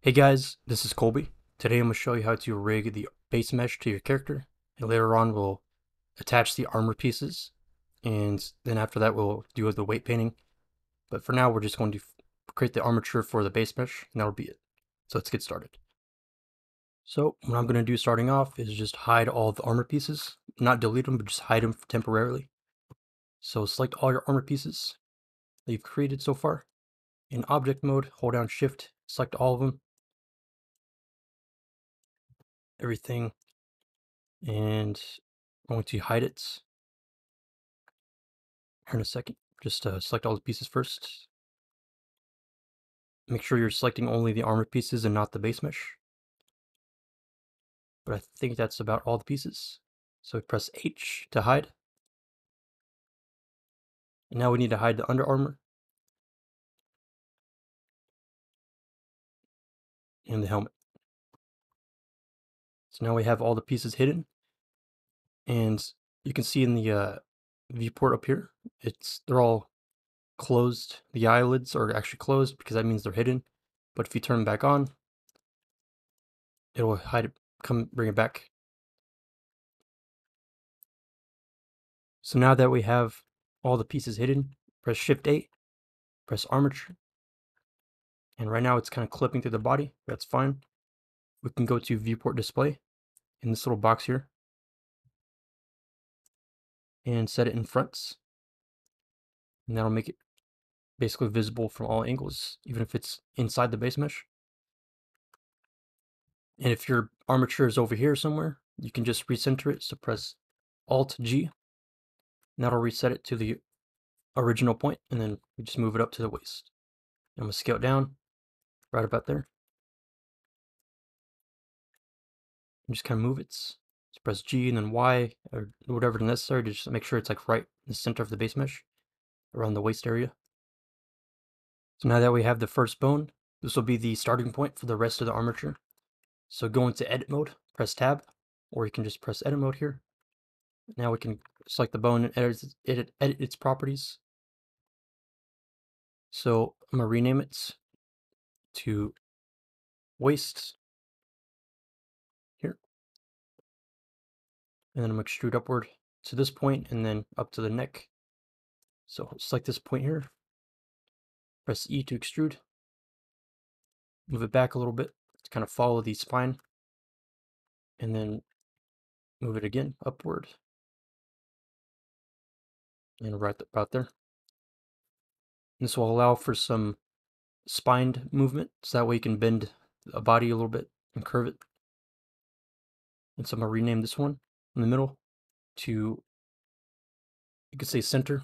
Hey guys, this is Colby. Today I'm going to show you how to rig the base mesh to your character, and later on we'll attach the armor pieces, and then after that we'll do the weight painting. But for now we're just going to create the armature for the base mesh, and that'll be it. So let's get started. So what I'm going to do starting off is just hide all the armor pieces. Not delete them, but just hide them temporarily. So select all your armor pieces that you've created so far. In object mode, hold down shift, select all of them, everything, and I'm going to hide it here in a second. Just select all the pieces first. Make sure you're selecting only the armor pieces and not the base mesh. But I think that's about all the pieces. So we press H to hide. And now we need to hide the under armor and the helmet. So now we have all the pieces hidden, and you can see in the viewport up here, they're all closed. The eyelids are actually closed because that means they're hidden. But if you turn them back on, it'll hide it. Bring it back. So now that we have all the pieces hidden, press Shift A, press Armature, and right now it's kind of clipping through the body. That's fine. We can go to Viewport Display in this little box here and set it in fronts, and that'll make it basically visible from all angles, even if it's inside the base mesh. And if your armature is over here somewhere, you can just recenter it. So press Alt G, and that'll reset it to the original point, and then we just move it up to the waist. I'm going to scale it down right about there. And just kind of move it. So press G and then Y or whatever is necessary to just make sure it's like right in the center of the base mesh around the waist area. So now that we have the first bone, this will be the starting point for the rest of the armature. So go into edit mode, press tab, or you can just press edit mode here. Now we can select the bone and edit its properties. So I'm going to rename it to waist here. And then I'm going to extrude upward to this point and then up to the neck. So select this point here, press E to extrude, move it back a little bit. Kind of follow the spine and then move it again upward and right about there. And this will allow for some spined movement, so that way you can bend a body a little bit and curve it. And so I'm going to rename this one in the middle to, you could say, center,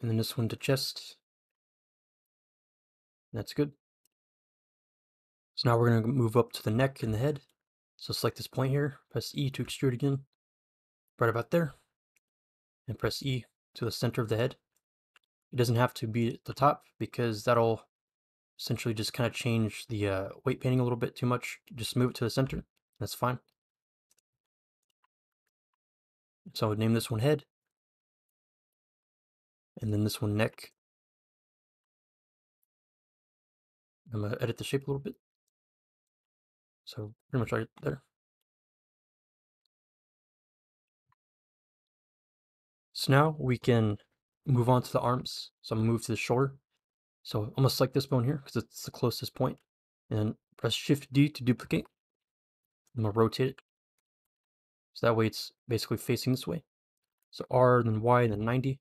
and then this one to chest. That's good. So now we're going to move up to the neck and the head. So select this point here, press E to extrude again, right about there, and press E to the center of the head. It doesn't have to be at the top because that'll essentially just kind of change the weight painting a little bit too much. Just move it to the center. That's fine. So I would name this one head, and then this one neck. I'm going to edit the shape a little bit. So pretty much right there. So now we can move on to the arms. So I'm going to move to the shoulder. So I'm going to select this bone here because it's the closest point, and press Shift D to duplicate. I'm going to rotate it. So that way it's basically facing this way. So R, then Y, then 90.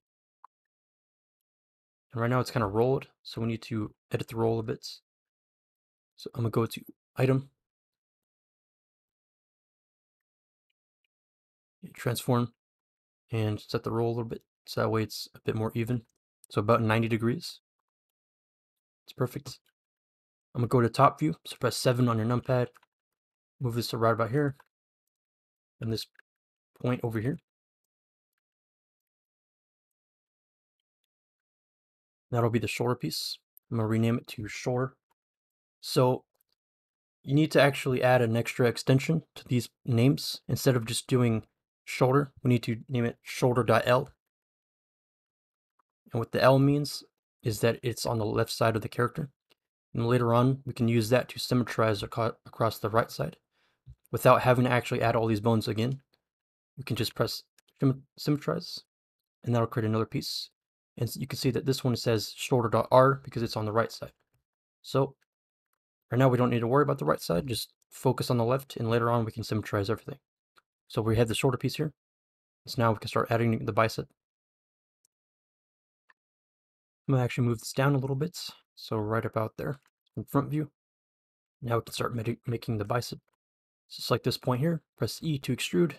And right now it's kind of rolled. So we need to edit the roll a bit. So I'm going to go to Item, transform, and set the roll a little bit so that way it's a bit more even. So about 90 degrees. It's perfect. I'm going to go to top view. So press 7 on your numpad. Move this to right about here and this point over here. That'll be the shoulder piece. I'm going to rename it to shoulder. So you need to actually add an extra extension to these names. Instead of just doing shoulder, we need to name it shoulder.l. And what the L means is that it's on the left side of the character. and later on we can use that to symmetrize across the right side without having to actually add all these bones again. We can just press symmetrize, and that'll create another piece. And you can see that this one says shoulder.r because it's on the right side. So right now we don't need to worry about the right side, just focus on the left, and later on we can symmetrize everything. So we have the shoulder piece here, so now we can start adding the bicep. I'm going to actually move this down a little bit, so right about there in front view. Now we can start making the bicep. Just like this point here, press E to extrude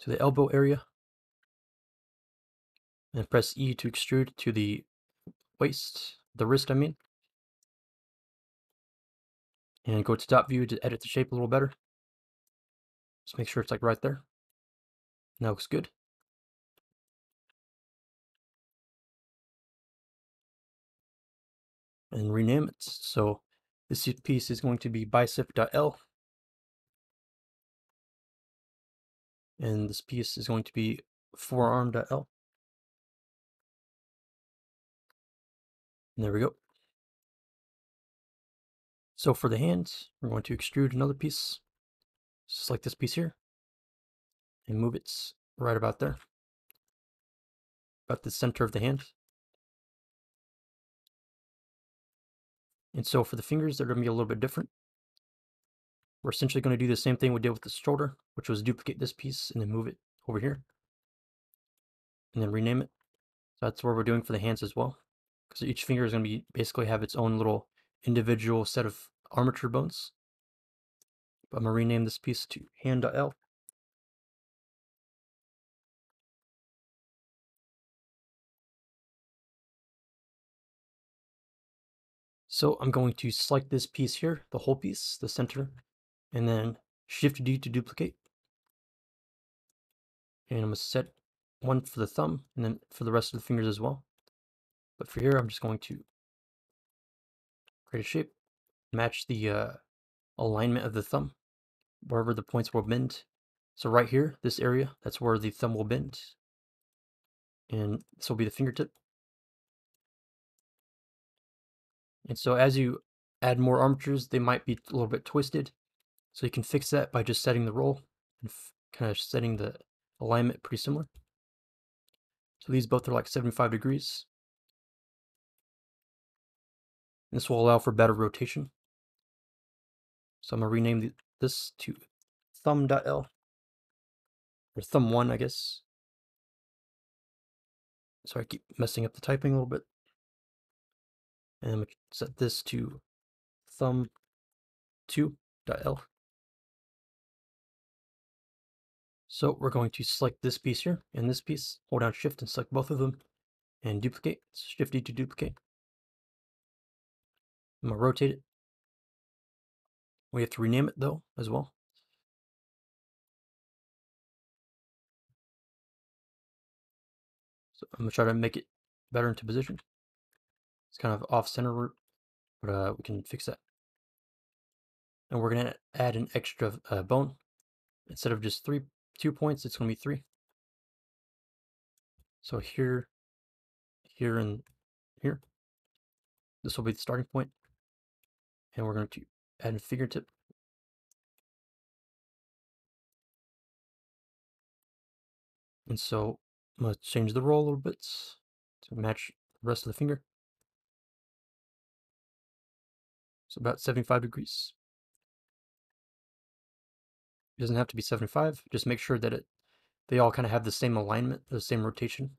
to the elbow area, and press E to extrude to the waist, the wrist I mean. And go to top view to edit the shape a little better. Just make sure it's like right there. That looks good. And rename it. So this piece is going to be bicep.L. And this piece is going to be forearm.L. And there we go. So for the hands, we're going to extrude another piece, just like this piece here, and move it right about there, about the center of the hand. And so for the fingers, they're going to be a little bit different. We're essentially going to do the same thing we did with the shoulder, which was duplicate this piece and then move it over here, and then rename it. So that's what we're doing for the hands as well, because each finger is going to be basically have its own little individual set of armature bones. But I'm going to rename this piece to hand.L. So I'm going to select this piece here, the whole piece, the center, and then Shift D to duplicate. And I'm going to set one for the thumb and then for the rest of the fingers as well. But for here, I'm just going to create a shape, match the alignment of the thumb, wherever the points will bend. So right here, this area, that's where the thumb will bend. And this will be the fingertip. And so as you add more armatures, they might be a little bit twisted. So you can fix that by just setting the roll and kind of setting the alignment pretty similar. So these both are like 75 degrees. And this will allow for better rotation. So I'm going to rename this to thumb.L, or thumb1, I guess. Sorry, I keep messing up the typing a little bit. And I'm going to set this to thumb2.L. So we're going to select this piece here and this piece, hold down Shift and select both of them, and duplicate. Shift D to duplicate. I'm going to rotate it. We have to rename it though as well. So I'm going to try to make it better into position. It's kind of off center, but we can fix that. And we're going to add an extra bone. Instead of just 2 points, it's going to be 3. So here, here, and here. This will be the starting point. And we're going to add a fingertip. And so I'm going to change the roll a little bit to match the rest of the finger. So about 75 degrees. It doesn't have to be 75. Just make sure that they all kind of have the same alignment, the same rotation.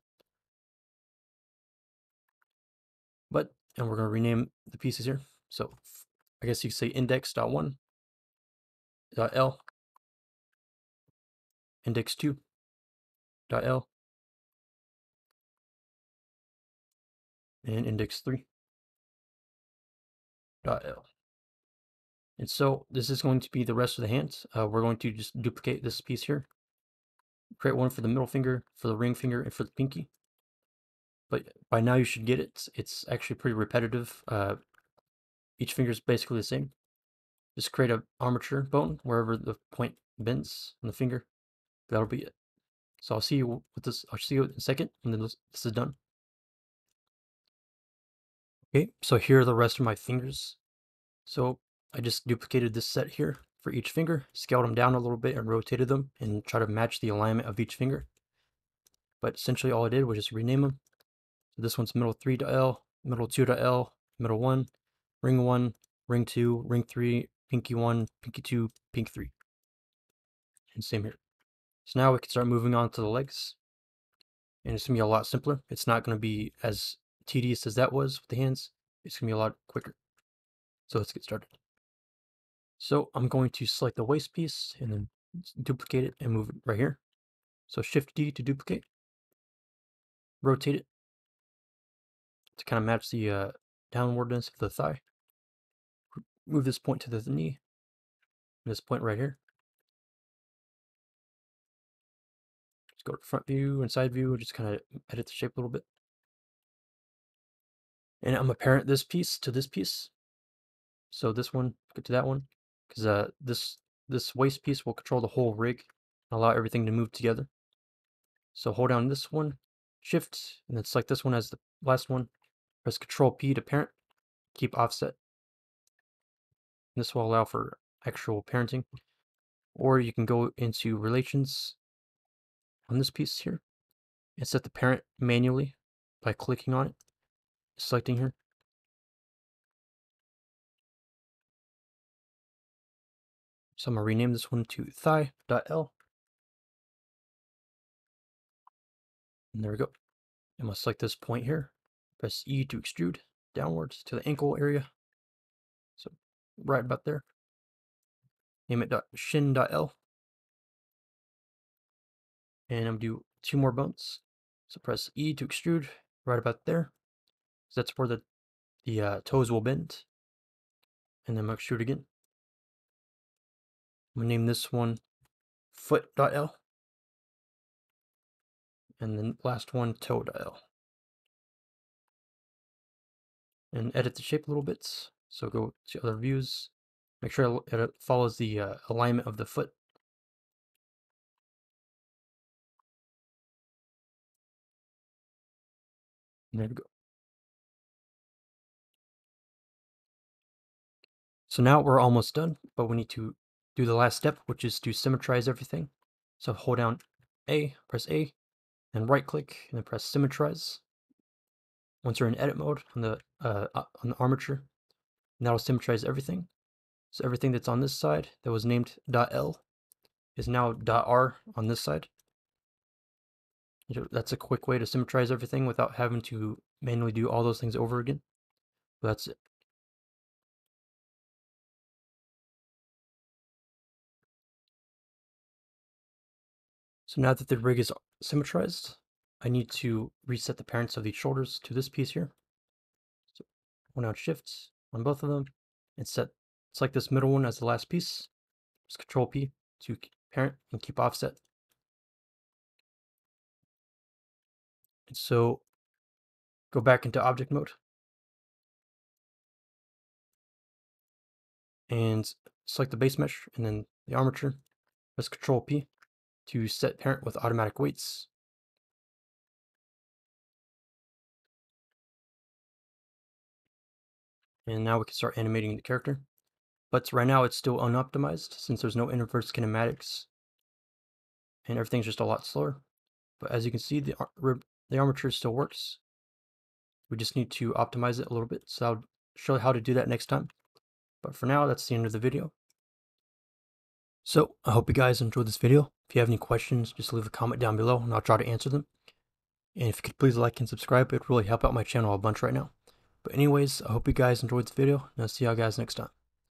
But, and we're going to rename the pieces here. So I guess you could say index.1.L, index2.L, and index3.L. And so this is going to be the rest of the hand. We're going to just duplicate this piece here, create one for the middle finger, for the ring finger, and for the pinky. But by now you should get it. It's actually pretty repetitive. Each finger is basically the same. Just create an armature bone wherever the point bends on the finger. That'll be it. So I'll see you with this. I'll see you in a second, and then this is done. Okay, so here are the rest of my fingers. So I just duplicated this set here for each finger, scaled them down a little bit and rotated them and try to match the alignment of each finger. But essentially all I did was just rename them. So this one's middle 3 to L, middle 2 to L, middle 1, ring 2, ring 3, pinky 1, pinky 2, pinky 3. And same here. So now we can start moving on to the legs. And it's going to be a lot simpler. It's not going to be as tedious as that was with the hands. It's going to be a lot quicker. So let's get started. So I'm going to select the waist piece and then duplicate it and move it right here. So Shift D to duplicate. Rotate it to kind of match the downwardness of the thigh. Move this point to the knee. And this point right here. Just go to front view and side view. Just kind of edit the shape a little bit. And I'm going to parent this piece to this piece. So this one, go to that one, because this waist piece will control the whole rig and allow everything to move together. So hold down this one, Shift, and then select this one as the last one. Press Control P to parent, keep offset. And this will allow for actual parenting. Or you can go into Relations on this piece here and set the parent manually by clicking on it, selecting here. So I'm going to rename this one to thigh.l. And there we go. I'm going to select this point here. Press E to extrude downwards to the ankle area. So right about there. Name it shin.l. And I'm going to do two more bumps. So press E to extrude right about there. So that's where the toes will bend. And then I'm going to extrude again. I'm going to name this one foot.l and then last one toe.l and edit the shape a little bit. So go to other views, make sure it follows the alignment of the foot. And there we go. So now we're almost done, but we need to do the last step, which is to symmetrize everything. So hold down A, press A, and right click, and then press Symmetrize. Once you're in edit mode on the armature, and that'll symmetrize everything. So everything that's on this side that was named .L is now .R on this side. That's a quick way to symmetrize everything without having to manually do all those things over again. But that's it. So now that the rig is symmetrized, I need to reset the parents of the shoulders to this piece here. So hold down Shift on both of them and select this middle one as the last piece. Just Control P to parent and keep offset. And so go back into object mode and select the base mesh and then the armature. Press Control P to set parent with automatic weights. And now we can start animating the character. But right now it's still unoptimized since there's no inverse kinematics. And everything's just a lot slower. But as you can see, the armature still works. We just need to optimize it a little bit. So I'll show you how to do that next time. But for now, that's the end of the video. So I hope you guys enjoyed this video. If you have any questions, just leave a comment down below and I'll try to answer them. And if you could please like and subscribe, it would really help out my channel a bunch right now. But anyways, I hope you guys enjoyed this video and I'll see y'all guys next time.